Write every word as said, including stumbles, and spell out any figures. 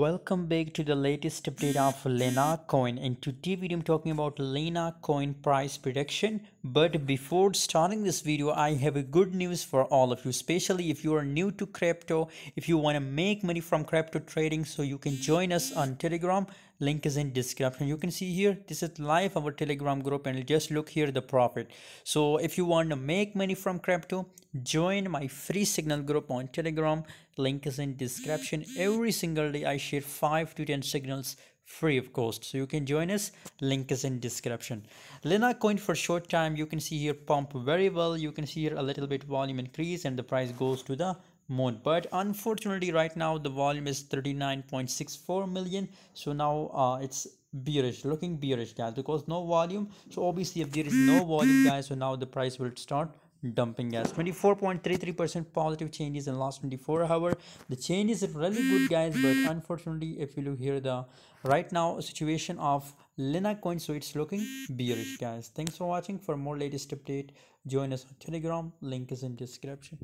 Welcome back to the latest update of Lina Coin. In today's video I'm talking about Lina Coin price prediction. But before starting this video, I have a good news for all of you, especially if you are new to crypto, if you want to make money from crypto trading. So you can join us on Telegram. Link is in description. You can see here, this is live our Telegram group, and just look here, the profit. So if you want to make money from crypto, join my free signal group on Telegram. Link is in description. Every single day I share five to ten signals free of cost, so you can join us. Link is in description. Lina Coin for short time, you can see here pump very well. You can see here a little bit volume increase and the price goes to the moon. But unfortunately right now the volume is thirty-nine point six four million, so now uh, it's bearish, looking bearish guys, because no volume. So obviously if there is no volume guys, so now the price will start dumping guys. Twenty-four point three three percent positive changes in last twenty-four hours. The changes are really good guys, but unfortunately if you look here the right now situation of Lina Coin, so it's looking bearish guys. Thanks for watching. For more latest update, join us on Telegram. Link is in description.